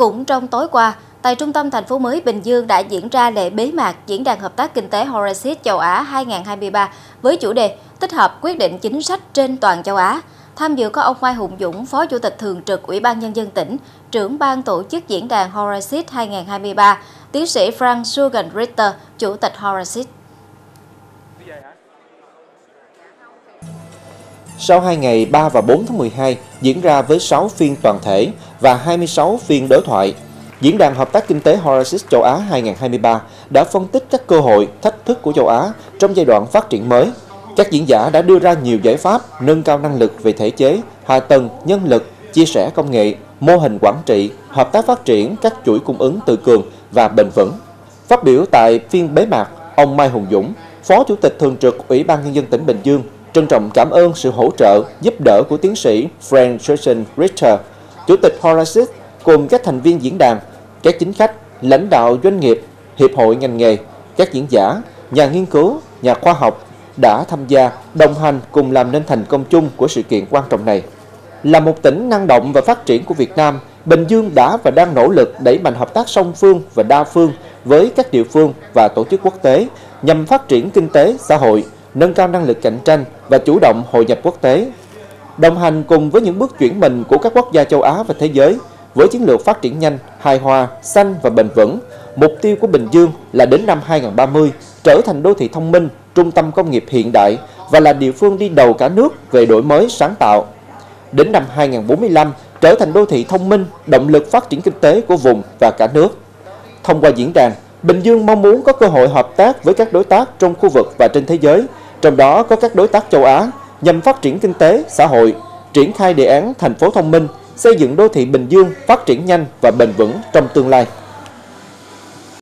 Cũng trong tối qua, tại trung tâm thành phố mới Bình Dương đã diễn ra lễ bế mạc Diễn đàn Hợp tác Kinh tế HORASIS Châu Á 2023 với chủ đề tích hợp quyết định chính sách trên toàn châu Á. Tham dự có ông Mai Hùng Dũng, Phó Chủ tịch Thường trực Ủy ban Nhân dân tỉnh, trưởng ban tổ chức Diễn đàn HORASIS 2023, tiến sĩ Frank-Jürgen Richter, Chủ tịch HORASIS. Sau 2 ngày 3 và 4 tháng 12 diễn ra với 6 phiên toàn thể và 26 phiên đối thoại, Diễn đàn Hợp tác Kinh tế HORASIS Châu Á 2023 đã phân tích các cơ hội, thách thức của châu Á trong giai đoạn phát triển mới. Các diễn giả đã đưa ra nhiều giải pháp nâng cao năng lực về thể chế, hạ tầng, nhân lực, chia sẻ công nghệ, mô hình quản trị, hợp tác phát triển các chuỗi cung ứng tự cường và bền vững. Phát biểu tại phiên bế mạc, ông Mai Hùng Dũng, Phó Chủ tịch Thường trực Ủy ban Nhân dân tỉnh Bình Dương, trân trọng cảm ơn sự hỗ trợ, giúp đỡ của tiến sĩ Frank-Jürgen Richter, Chủ tịch HORASIS cùng các thành viên diễn đàn, các chính khách, lãnh đạo doanh nghiệp, hiệp hội ngành nghề, các diễn giả, nhà nghiên cứu, nhà khoa học đã tham gia, đồng hành cùng làm nên thành công chung của sự kiện quan trọng này. Là một tỉnh năng động và phát triển của Việt Nam, Bình Dương đã và đang nỗ lực đẩy mạnh hợp tác song phương và đa phương với các địa phương và tổ chức quốc tế nhằm phát triển kinh tế, xã hội, nâng cao năng lực cạnh tranh và chủ động hội nhập quốc tế. Đồng hành cùng với những bước chuyển mình của các quốc gia châu Á và thế giới, với chiến lược phát triển nhanh, hài hòa, xanh và bền vững, mục tiêu của Bình Dương là đến năm 2030 trở thành đô thị thông minh, trung tâm công nghiệp hiện đại và là địa phương đi đầu cả nước về đổi mới sáng tạo. Đến năm 2045 trở thành đô thị thông minh, động lực phát triển kinh tế của vùng và cả nước. Thông qua diễn đàn, Bình Dương mong muốn có cơ hội hợp tác với các đối tác trong khu vực và trên thế giới, trong đó có các đối tác châu Á, nhằm phát triển kinh tế, xã hội, triển khai đề án thành phố thông minh, xây dựng đô thị Bình Dương phát triển nhanh và bền vững trong tương lai.